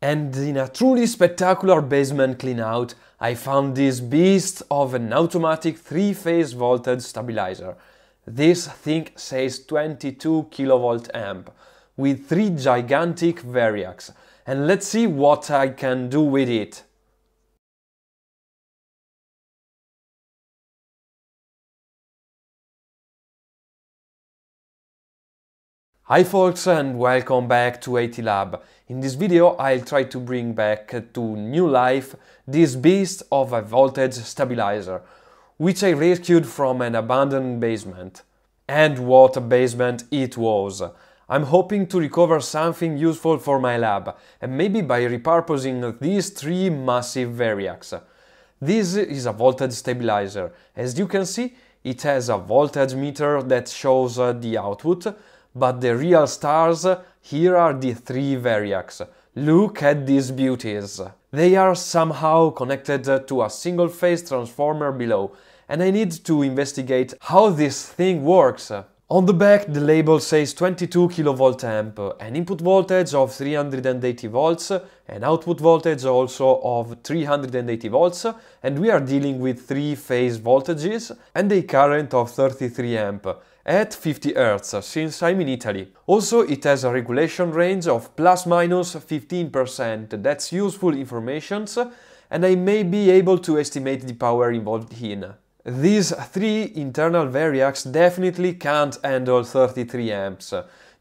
And in a truly spectacular basement cleanout, I found this beast of an automatic 3-phase voltage stabilizer. This thing says 22 kilovolt amp, with 3 gigantic variacs, and let's see what I can do with it. Hi folks, and welcome back to AT Lab. In this video I'll try to bring back to new life this beast of a voltage stabilizer, which I rescued from an abandoned basement. And what a basement it was! I'm hoping to recover something useful for my lab, and maybe by repurposing these 3 massive variacs. This is a voltage stabilizer. As you can see, it has a voltage meter that shows the output, but the real stars here are the 3 variacs. Look at these beauties! They are somehow connected to a single phase transformer below, and I need to investigate how this thing works. On the back the label says 22 kilovolt amp, an input voltage of 380 volts, an output voltage also of 380 volts, and we are dealing with 3-phase voltages and a current of 33 amp at 50 Hz, since I'm in Italy. Also it has a regulation range of ±15%, that's useful information, and I may be able to estimate the power involved in. These 3 internal variacs definitely can't handle 33 amps.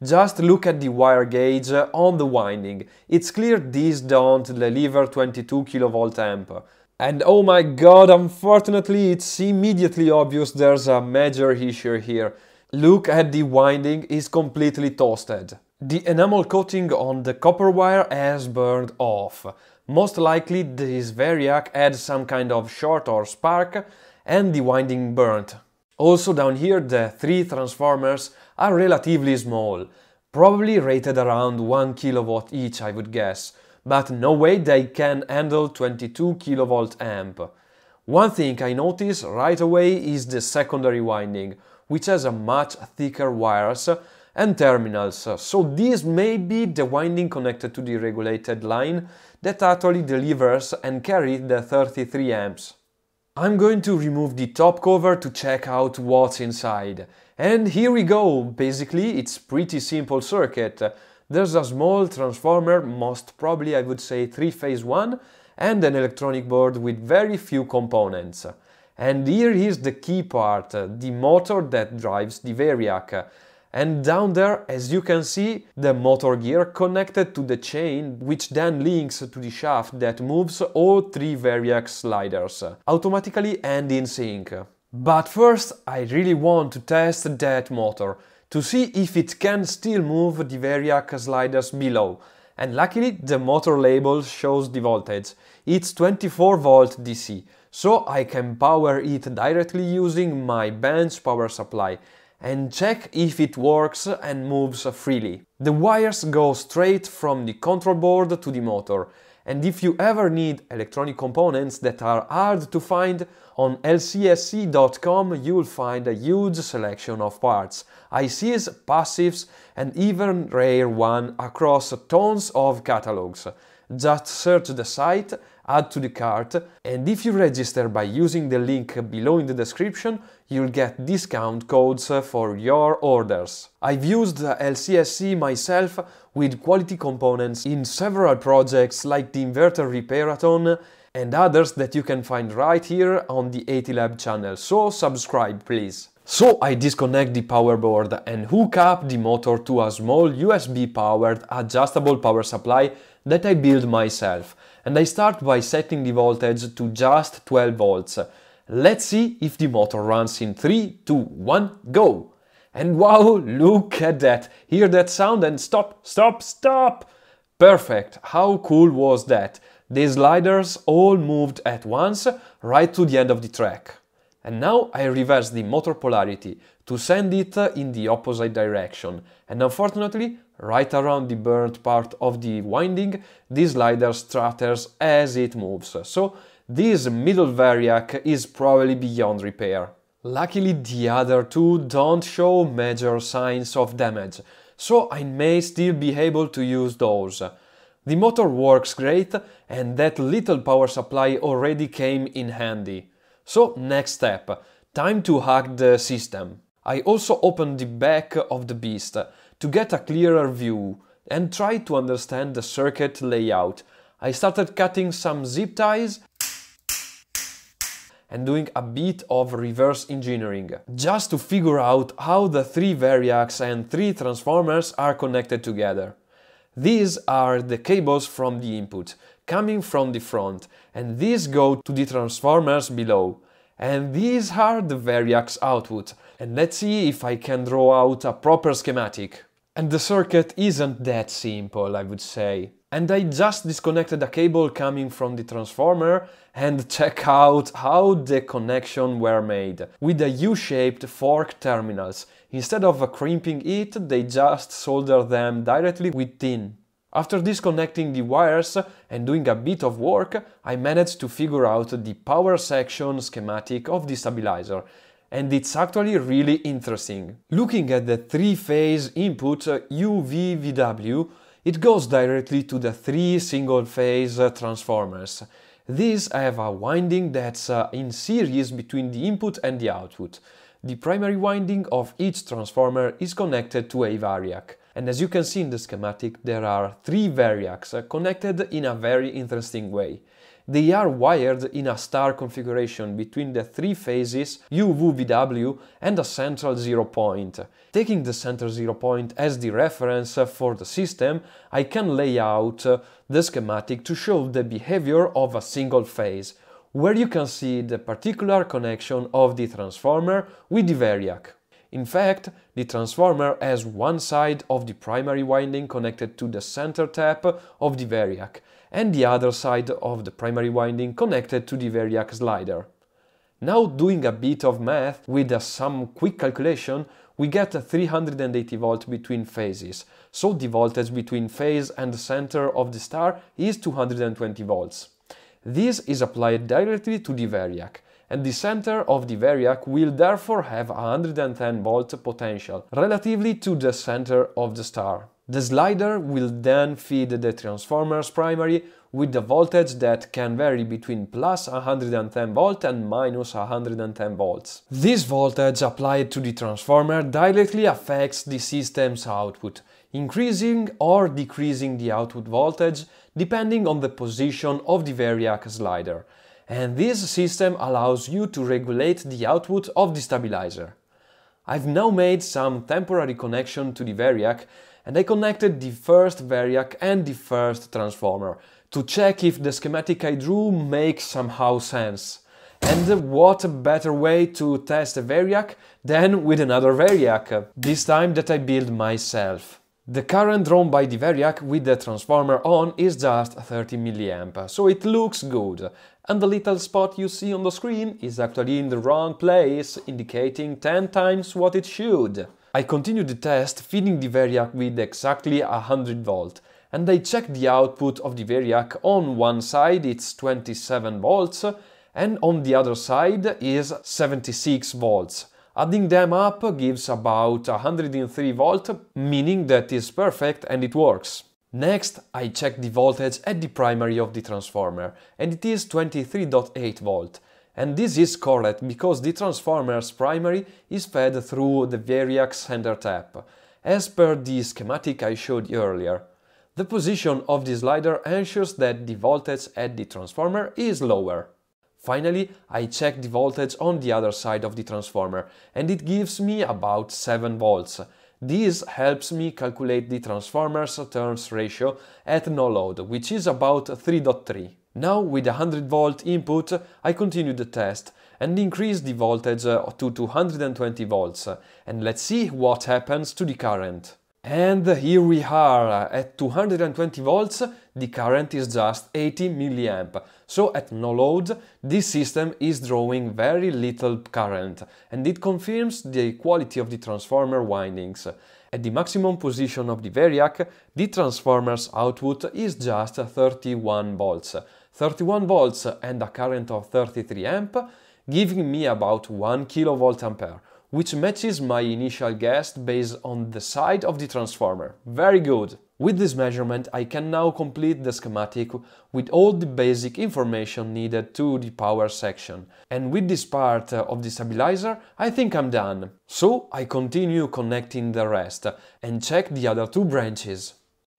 Just look at the wire gauge on the winding. It's clear these don't deliver 22 kilovolt amp. And oh my god, unfortunately it's immediately obvious there's a major issue here. Look at the winding, it's completely toasted. The enamel coating on the copper wire has burned off. Most likely this variac had some kind of short or spark, and the winding burnt. Also down here the 3 transformers are relatively small, probably rated around 1 kilowatt each I would guess, but no way they can handle 22 kilovolt amp. One thing I notice right away is the secondary winding, which has a much thicker wires and terminals, so this may be the winding connected to the regulated line that actually delivers and carries the 33 amps. I'm going to remove the top cover to check out what's inside. And here we go! Basically it's pretty simple circuit. There's a small transformer, most probably I would say 3-phase one, and an electronic board with very few components. And here is the key part, the motor that drives the variac. And down there, as you can see, the motor gear connected to the chain, which then links to the shaft that moves all 3 variac sliders, automatically and in sync. But first, I really want to test that motor, to see if it can still move the variac sliders below. And luckily, the motor label shows the voltage. It's 24 volt DC, so I can power it directly using my bench power supply, and check if it works and moves freely. The wires go straight from the control board to the motor, and if you ever need electronic components that are hard to find, on LCSC.com you'll find a huge selection of parts, ICs, passives, and even rare one across tons of catalogs. Just search the site, add to the cart, and if you register by using the link below in the description, you'll get discount codes for your orders. I've used LCSC myself with quality components in several projects like the inverter repairathon and others that you can find right here on the AT Lab channel, so subscribe please. So I disconnect the power board and hook up the motor to a small USB-powered adjustable power supply that I built myself, and I start by setting the voltage to just 12 volts. Let's see if the motor runs in 3, 2, 1, go! And wow, look at that! Hear that sound and stop, stop, stop! Perfect! How cool was that? The sliders all moved at once, right to the end of the track. And now I reverse the motor polarity to send it in the opposite direction, and unfortunately, right around the burnt part of the winding, the slider stutters as it moves, so this middle variac is probably beyond repair. Luckily the other 2 don't show major signs of damage, so I may still be able to use those. The motor works great and that little power supply already came in handy. So next step, time to hack the system. I also opened the back of the beast to get a clearer view and try to understand the circuit layout. I started cutting some zip ties and doing a bit of reverse engineering, just to figure out how the 3 VARIACs and 3 transformers are connected together. These are the cables from the input, coming from the front, and these go to the transformers below. And these are the VARIAC's output, and let's see if I can draw out a proper schematic. And the circuit isn't that simple, I would say. And I just disconnected a cable coming from the transformer and check out how the connection were made, with the U-shaped fork terminals. Instead of crimping it, they just solder them directly with tin. After disconnecting the wires and doing a bit of work, I managed to figure out the power section schematic of the stabilizer. And it's actually really interesting. Looking at the 3-phase input UVVW, it goes directly to the 3 single-phase transformers. These have a winding that's in series between the input and the output. The primary winding of each transformer is connected to a VARIAC. And as you can see in the schematic, there are 3 VARIACs connected in a very interesting way. They are wired in a star configuration between the 3 phases UVVW and a central zero point. Taking the central zero point as the reference for the system, I can lay out the schematic to show the behavior of a single phase, where you can see the particular connection of the transformer with the VARIAC. In fact, the transformer has one side of the primary winding connected to the center tap of the VARIAC, and the other side of the primary winding connected to the VARIAC slider. Now, doing a bit of math with some quick calculation, we get 380 volt between phases, so the voltage between phase and the center of the star is 220 volts. This is applied directly to the VARIAC, and the center of the VARIAC will therefore have 110 volt potential, relatively to the center of the star. The slider will then feed the transformer's primary with the voltage that can vary between plus 110 volt and minus 110 volts. This voltage applied to the transformer directly affects the system's output, increasing or decreasing the output voltage depending on the position of the VARIAC slider. And this system allows you to regulate the output of the stabilizer. I've now made some temporary connection to the VARIAC, and I connected the first VARIAC and the first transformer to check if the schematic I drew makes somehow sense. And what better way to test a VARIAC than with another VARIAC, this time that I built myself. The current drawn by the VARIAC with the transformer on is just 30 mA, so it looks good. And the little spot you see on the screen is actually in the wrong place, indicating 10 times what it should. I continued the test feeding the VARIAC with exactly 100 volt, and I checked the output of the VARIAC. On one side it's 27 volts, and on the other side is 76 volts. Adding them up gives about 103 volt, meaning that is perfect and it works. Next, I check the voltage at the primary of the transformer, and it is 23.8 volt. And this is correct because the transformer's primary is fed through the VARIAC center tap, as per the schematic I showed earlier. The position of the slider ensures that the voltage at the transformer is lower. Finally, I check the voltage on the other side of the transformer, and it gives me about 7 volts. This helps me calculate the transformer's turns ratio at no load, which is about 3.3. Now, with a 100 volt input, I continue the test and increase the voltage to 220 volts, and let's see what happens to the current. And here we are, at 220 volts, the current is just 80 mA, so at no load, this system is drawing very little current, and it confirms the quality of the transformer windings. At the maximum position of the VARIAC, the transformer's output is just 31 volts. 31 volts and a current of 33 amp, giving me about 1 kVA, which matches my initial guess based on the side of the transformer. Very good! With this measurement, I can now complete the schematic with all the basic information needed to the power section. And with this part of the stabilizer, I think I'm done. So I continue connecting the rest and check the other two branches.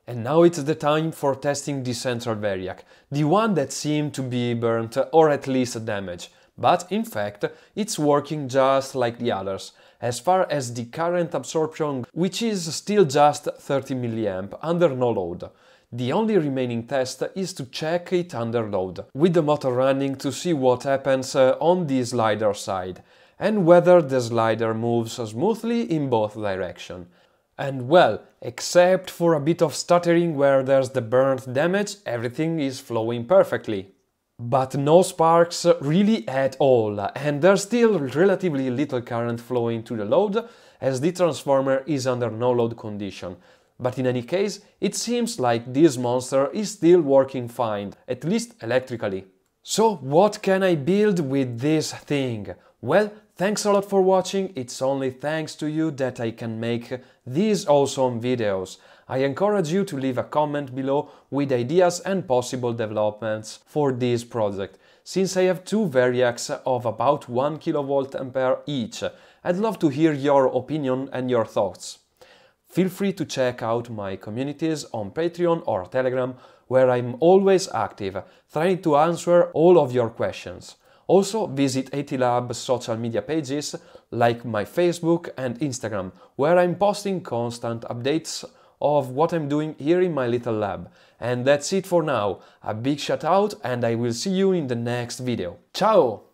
And now it's the time for testing the central variac, the one that seemed to be burnt or at least damaged. But in fact, it's working just like the others. As far as the current absorption, which is still just 30 mA under no load. The only remaining test is to check it under load, with the motor running to see what happens on the slider side, and whether the slider moves smoothly in both directions. And well, except for a bit of stuttering where there's the burnt damage, everything is flowing perfectly. But no sparks really at all, and there's still relatively little current flowing to the load, as the transformer is under no load condition. But in any case, it seems like this monster is still working fine, at least electrically. So what can I build with this thing? Well, thanks a lot for watching, it's only thanks to you that I can make these awesome videos. I encourage you to leave a comment below with ideas and possible developments for this project, since I have two variacs of about 1 kVA each. I'd love to hear your opinion and your thoughts. Feel free to check out my communities on Patreon or Telegram, where I'm always active, trying to answer all of your questions. Also, visit AT Lab's social media pages, like my Facebook and Instagram, where I'm posting constant updates of what I'm doing here in my little lab. And that's it for now. A big shout out, and I will see you in the next video. Ciao!